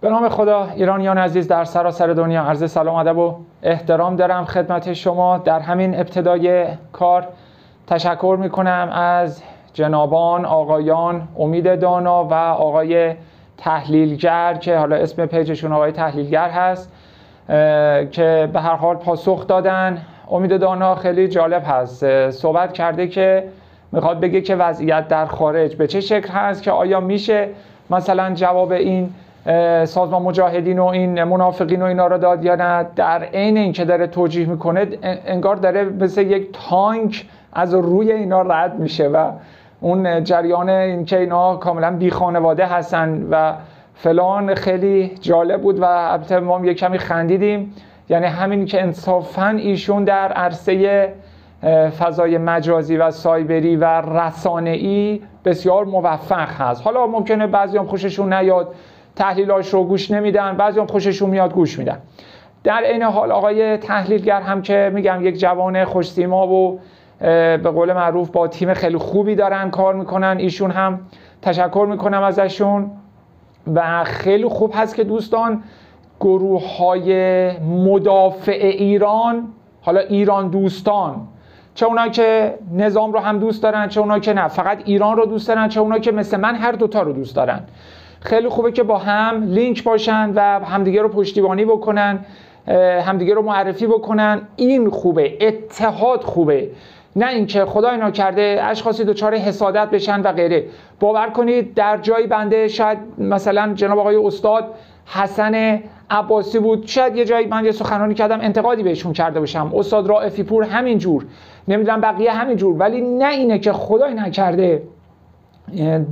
به نام خدا. ایرانیان عزیز در سراسر دنیا عرض سلام، ادب و احترام دارم خدمت شما. در همین ابتدای کار تشکر میکنم از جنابان آقایان امید دانا و آقای تحلیلگر که حالا اسم پیجشون آقای تحلیلگر هست که به هر حال پاسخ دادن. امید دانا خیلی جالب هست، صحبت کرده که میخواد بگه که وضعیت در خارج به چه شکل هست، که آیا میشه مثلا جواب این سازمان مجاهدین و این منافقین و اینا رو داد یا نه. در عین اینکه داره توجیه میکنه انگار داره مثل یک تانک از روی اینا رد میشه و اون جریان اینکه اینا کاملا بی خانواده هستن و فلان خیلی جالب بود و البته ما یک کمی خندیدیم. یعنی همین که انصافاً ایشون در عرصه فضای مجازی و سایبری و رسانه‌ای بسیار موفق هست. حالا ممکنه بعضی هم خوششون نیاد، تحلیل‌هاش رو گوش نمیدن، بعضی هم خوششون میاد گوش میدن. در عین حال آقای تحلیلگر هم که میگم یک جوان خوش‌سیما و به قول معروف با تیم خیلی خوبی دارن کار میکنن، ایشون هم تشکر میکنم ازشون. و خیلی خوب هست که دوستان گروه‌های مدافع ایران، حالا ایران دوستان، چه اونایی که نظام رو هم دوست دارن، چه اونایی که نه فقط ایران رو دوست دارن، چه اونایی که مثل من هر دوتا رو دوست دارن، خیلی خوبه که با هم لینک باشن و همدیگه رو پشتیبانی بکنن، همدیگه رو معرفی بکنن. این خوبه، اتحاد خوبه، نه اینکه خدای ناکرده اشخاصی دچار حسادت بشن و غیره. باور کنید در جایی بنده شاید مثلا جناب آقای استاد حسن عباسی بود، شاید یه جایی من یه سخنرانی کردم انتقادی بهشون کرده باشم، استاد رائفی پور همین جور، نمیدونم بقیه همین جور، ولی نه اینه که خدای نکرده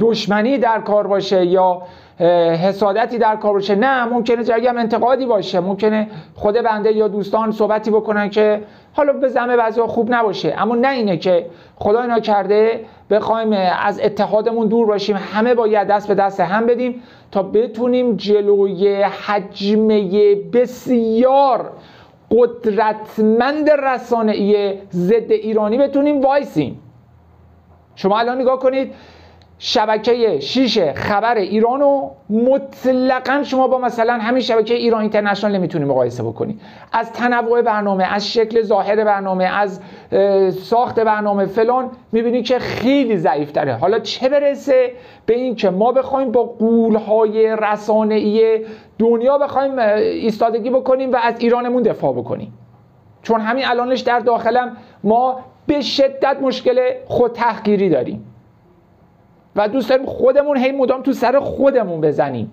دشمنی در کار باشه یا حسادتی در کار باشه. نه، ممکنه جایی هم انتقادی باشه، ممکنه خود بنده یا دوستان صحبتی بکنن که حالا به ذهن بعضیا خوب نباشه، اما نه اینه که خدای نکرده بخوایم از اتحادمون دور باشیم. همه باید دست به دست هم بدیم تا بتونیم جلوی حجمه بسیار قدرتمند رسانه‌ای ضد ایرانی بتونیم وایسیم. شما الان نگاه کنید شبکه 6 خبر ایرانو مطلقاً شما با مثلا همین شبکه ایران اینترنشنال نمیتونی مقایسه بکنی. از تنوع برنامه، از شکل ظاهر برنامه، از ساخت برنامه فلان، میبینی که خیلی ضعیف تره. حالا چه برسه به این که ما بخوایم با قولهای رسانه‌ای دنیا بخوایم ایستادگی بکنیم و از ایرانمون دفاع بکنیم. چون همین الانش در داخلم ما به شدت مشکل خودتحقیری داریم و دوست داریم خودمون هی مدام تو سر خودمون بزنیم.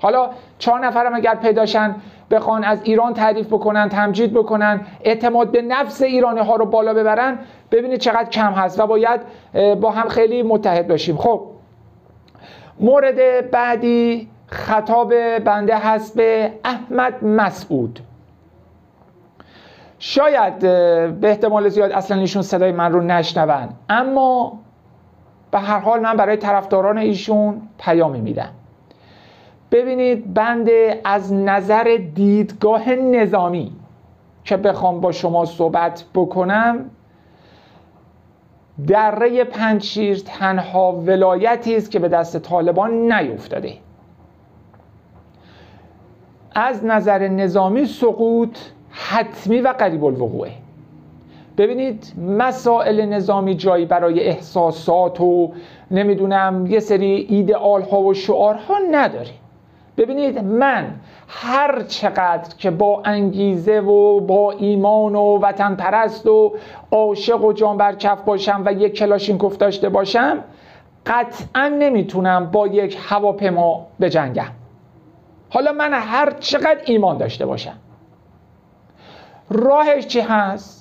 حالا 4 نفرم اگر پیداشن بخوان از ایران تعریف بکنن، تمجید بکنن، اعتماد به نفس ایرانی ها رو بالا ببرن، ببینید چقدر کم هست و باید با هم خیلی متحد باشیم. خب مورد بعدی خطاب بنده هست به احمد مسعود. شاید به احتمال زیاد اصلا ایشون صدای من رو نشنون، اما به هر حال من برای طرفداران ایشون پیامی میدم. ببینید بنده از نظر دیدگاه نظامی که بخوام با شما صحبت بکنم، دره پنجشیر تنها ولایتی است که به دست طالبان نیفتاده. از نظر نظامی سقوط حتمی و قریب الوقوعه. ببینید مسائل نظامی جایی برای احساسات و نمیدونم یه سری ایدئال ها و شعار ها نداره. ببینید من هر چقدر که با انگیزه و با ایمان و وطن پرست و عاشق و جان بر کف باشم و یک کلاشینکوف داشته باشم، قطعا نمیتونم با یک هواپیما بجنگم. حالا من هر چقدر ایمان داشته باشم، راهش چی هست؟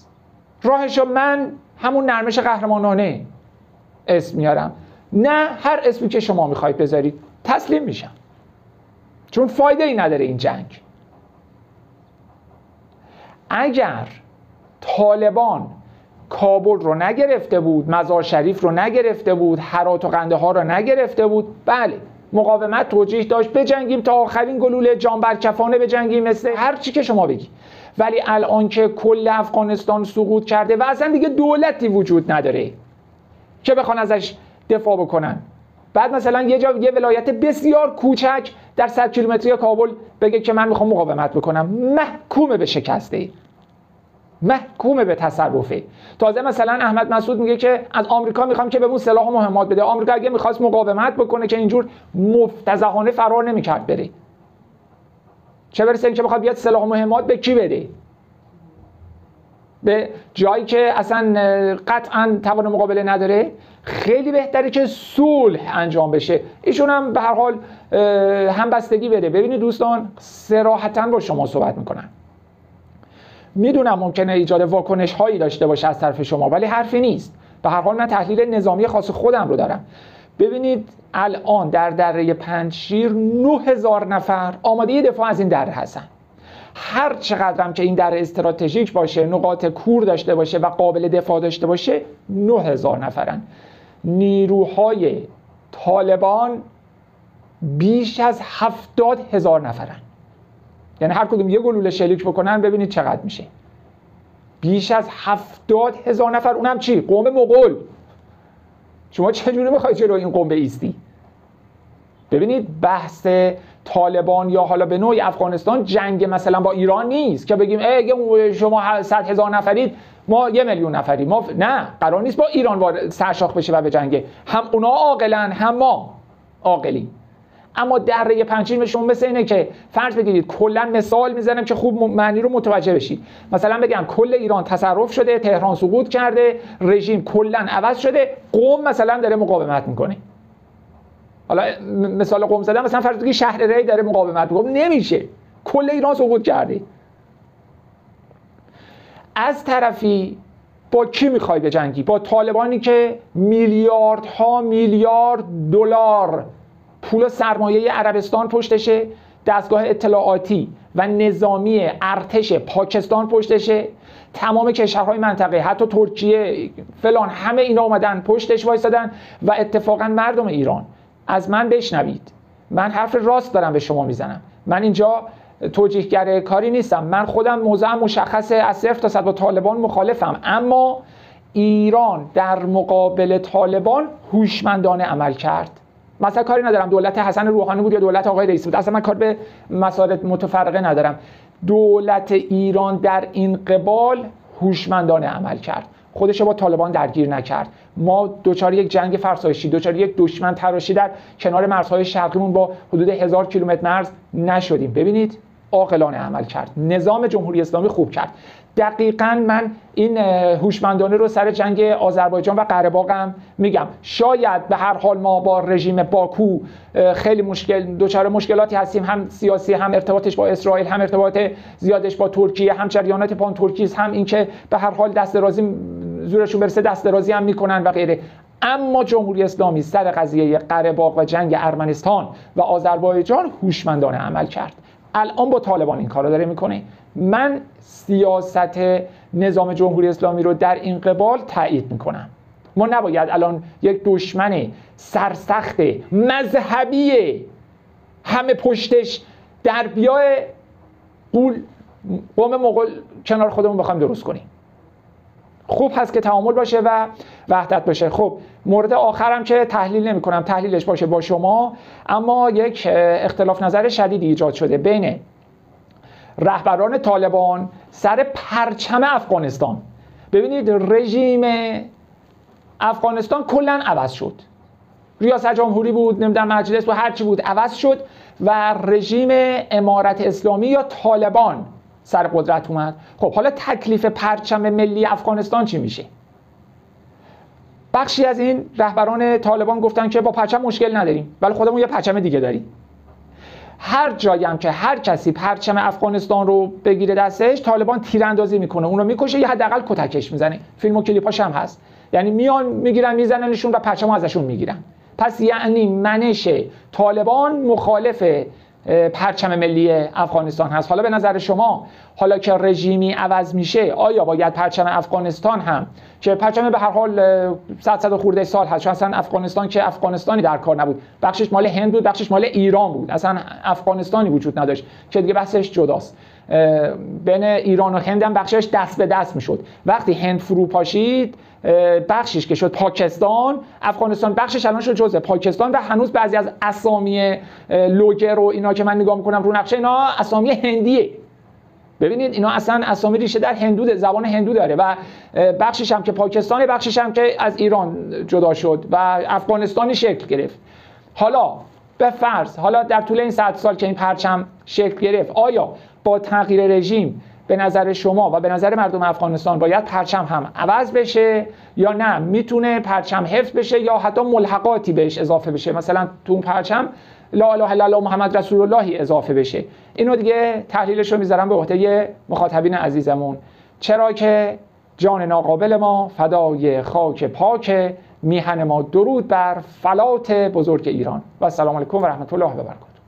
راهشو من همون نرمش قهرمانانه اسم میارم، نه هر اسمی که شما میخواید بذارید، تسلیم میشم، چون فایده ای نداره این جنگ. اگر طالبان کابل رو نگرفته بود، مزار شریف رو نگرفته بود، هرات و قندهار رو نگرفته بود، بله مقاومت توجیه داشت بجنگیم تا آخرین گلوله، جان برکفانه بجنگیم، مثل هر چی که شما بگی. ولی الان که کل افغانستان سقوط کرده و اصلا دیگه دولتی وجود نداره که بخوان ازش دفاع بکنن، بعد مثلا یه ولایت بسیار کوچک در 100 کیلومتری کابل بگه که من میخوام مقاومت بکنم، محکوم به شکسته، محکوم به تصرفه. تازه مثلا احمد مسعود میگه که از آمریکا میخوام که به اون سلاح و مهمات بده. آمریکا اگه میخواست مقاومت بکنه که اینجور مفتزهانه فرار نمیکرد بره، چه برسه اینکه بخواد بیاد سلاح و مهمات به کی بده، به جایی که اصلا قطعا توان مقابله نداره. خیلی بهتره که صلح انجام بشه. ایشون هم به هر حال همبستگی بده. ببینید دوستان، صراحتا با شما صحبت میکنن، میدونم ممکنه ایجاد واکنش هایی داشته باشه از طرف شما، ولی حرفی نیست. به هر حال من تحلیل نظامی خاص خودم رو دارم. ببینید الان در دره پنجشیر 9000 نفر آماده دفاع از این دره هستن. هر چقدرم که این دره استراتژیک باشه، نقاط کور داشته باشه و قابل دفاع داشته باشه، 9000 نفرن. نیروهای طالبان بیش از 70000 نفرن. یعنی هر کدوم یه گلوله شلیک بکنن ببینید چقدر میشه، بیش از 70000 نفر. اونم چی؟ قوم مغول. شما چجوری میخواید جلو این قوم بایستی؟ ببینید بحث طالبان یا حالا به نوعی افغانستان جنگ مثلا با ایران نیست که بگیم شما 100000 نفرید ما 1 میلیون نفری، ما نه، قرار نیست با ایران سرشاخ بشه و به جنگه. هم اونا عاقلن هم ما عاقلیم. اما دره پنجشیر شما مثل اینه که فرض بگیرید، کلا مثال میزنم که خوب معنی رو متوجه بشید، مثلا بگم کل ایران تصرف شده، تهران سقوط کرده، رژیم کلا عوض شده، قم مثلا داره مقاومت میکنه. حالا مثال قم زدم، مثلا فرض بگیرید شهر ری داره مقاومت میکنه، نمیشه، کل ایران سقوط کرده. از طرفی با کی میخوای بجنگی؟ با طالبانی که میلیاردها میلیارد دلار پول سرمایه عربستان پشتشه، دستگاه اطلاعاتی و نظامی ارتش پاکستان پشتشه، تمام کشورهای منطقه حتی ترکیه فلان همه اینا اومدن پشتش وایسادن. و اتفاقا مردم ایران، از من بشنوید، من حرف راست دارم به شما میزنم، من اینجا توجیهگر کاری نیستم، من خودم موضعم مشخصه، از 0 تا 100 با طالبان مخالفم، اما ایران در مقابل طالبان هوشمندانه عمل کرد. مثلا کاری ندارم دولت حسن روحانی بود یا دولت آقای رئیسی بود، اصلا من کار به مسائل متفرقه ندارم. دولت ایران در این قبال هوشمندانه عمل کرد، خودش با طالبان درگیر نکرد. ما دوچاری یک جنگ فرسایشی، دوچاری یک دشمن تراشی در کنار مرزهای شرقیمون با حدود 1000 کیلومتر مرز نشدیم. ببینید عاقلانه عمل کرد، نظام جمهوری اسلامی خوب کرد. دقیقاً من این هوشمندانه رو سر جنگ آذربایجان و قره باغ هم میگم. شاید به هر حال ما با رژیم باکو خیلی دچار مشکلاتی هستیم، هم سیاسی، هم ارتباطش با اسرائیل، هم ارتباط زیادش با ترکیه، هم جریانات پان ترکیز، هم اینکه به هر حال دست درازی زورشون برسه دست درازی هم میکنن و غیره. اما جمهوری اسلامی سر قضیه قره باغ و جنگ ارمنستان و آذربایجان هوشمندانه عمل کرد. الان با طالبان این کارو داره میکنه. من سیاست نظام جمهوری اسلامی رو در این قبال تایید میکنم. ما نباید الان یک دشمن سرسخت مذهبی همه پشتش در بیای قوم مغول کنار خودمون بخوایم درست کنیم. خوب هست که تعامل باشه و وحدت باشه. خب مورد آخرم که تحلیل نمی کنم، تحلیلش باشه با شما، اما یک اختلاف نظر شدیدی ایجاد شده بین رهبران طالبان سر پرچم افغانستان. ببینید رژیم افغانستان کلا عوض شد، ریاست جمهوری بود، نمیدونم مجلس بود، هرچی بود عوض شد و رژیم امارت اسلامی یا طالبان سر قدرت اومد. خب حالا تکلیف پرچم ملی افغانستان چی میشه؟ بخشی از این رهبران طالبان گفتن که با پرچم مشکل نداریم، ولی خودمون یه پرچم دیگه داریم. هر جایی هم که هر کسی پرچم افغانستان رو بگیره دستش، طالبان تیراندازی میکنه، اون رو میکشه یا حداقل کتکش میزنه. فیلم و کلیپاش هم هست. یعنی میان میگیرن میزننشون و پرچمو ازشون میگیرن. پس یعنی منش طالبان مخالف پرچم ملی افغانستان هست. حالا به نظر شما، حالا که رژیمی عوض میشه، آیا باید پرچم افغانستان هم که پرچم به هر حال 100 خورده سال هست. اصلا افغانستان که افغانستانی در کار نبود، بخشش مال هند بود، بخشش مال ایران بود، اصلا افغانستانی وجود نداشت که دیگه بحثش جداست. بین ایران و هند هم بخشش دست به دست میشد. وقتی هند فروپاشید بخشش که شد پاکستان، افغانستان بخشش الان شد جزء پاکستان و هنوز بعضی از اسامی لوگر و اینا که من نگاه میکنم رو نقشه، اینا اسامی هندیه. ببینید اینا اصلا اسامی ریشه در هندو، زبان هندو داره و بخشش هم که پاکستان، بخشش هم که از ایران جدا شد و افغانستانی شکل گرفت. حالا به فرض حالا در طول این 100 سال که این پرچم شکل گرفت، آیا با تغییر رژیم به نظر شما و به نظر مردم افغانستان باید پرچم هم عوض بشه یا نه میتونه پرچم حفظ بشه یا حتی ملحقاتی بهش اضافه بشه؟ مثلا تو اون پرچم لا اله الا الله محمد رسول الله اضافه بشه. اینو دیگه تحلیلش رو میذارم به عهده مخاطبین عزیزمون، چرا که جان ناقابل ما فدای خاک پاک میهن ما. درود بر فلات بزرگ ایران و السلام علیکم و رحمت الله و برکاته.